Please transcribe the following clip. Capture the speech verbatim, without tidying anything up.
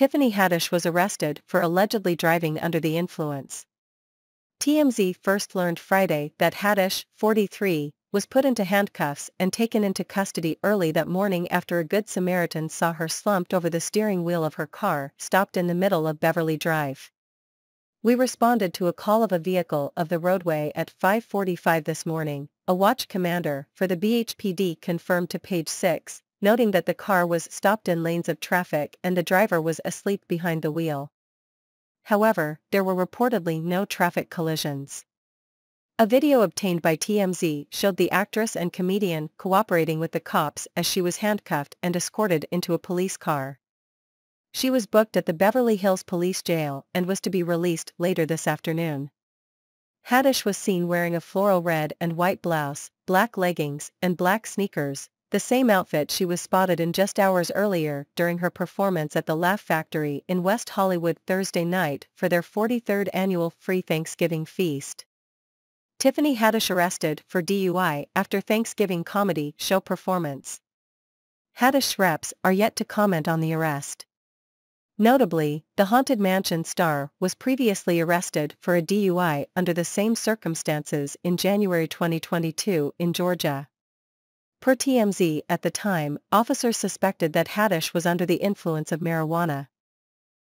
Tiffany Haddish was arrested for allegedly driving under the influence. T M Z first learned Friday that Haddish, forty-three, was put into handcuffs and taken into custody early that morning after a Good Samaritan saw her slumped over the steering wheel of her car stopped in the middle of Beverly Drive. "We responded to a call of a vehicle of the roadway at five forty-five this morning," a watch commander for the B H P D confirmed to Page Six, noting that the car was stopped in lanes of traffic and the driver was asleep behind the wheel. However, there were reportedly no traffic collisions. A video obtained by T M Z showed the actress and comedian cooperating with the cops as she was handcuffed and escorted into a police car. She was booked at the Beverly Hills Police Jail and was to be released later this afternoon. Haddish was seen wearing a floral red and white blouse, black leggings, and black sneakers, the same outfit she was spotted in just hours earlier during her performance at the Laugh Factory in West Hollywood Thursday night for their forty-third annual free Thanksgiving feast. Tiffany Haddish arrested for D U I after Thanksgiving comedy show performance. Haddish reps are yet to comment on the arrest. Notably, the Haunted Mansion star was previously arrested for a D U I under the same circumstances in January twenty twenty-two in Georgia. Per T M Z at the time, officers suspected that Haddish was under the influence of marijuana.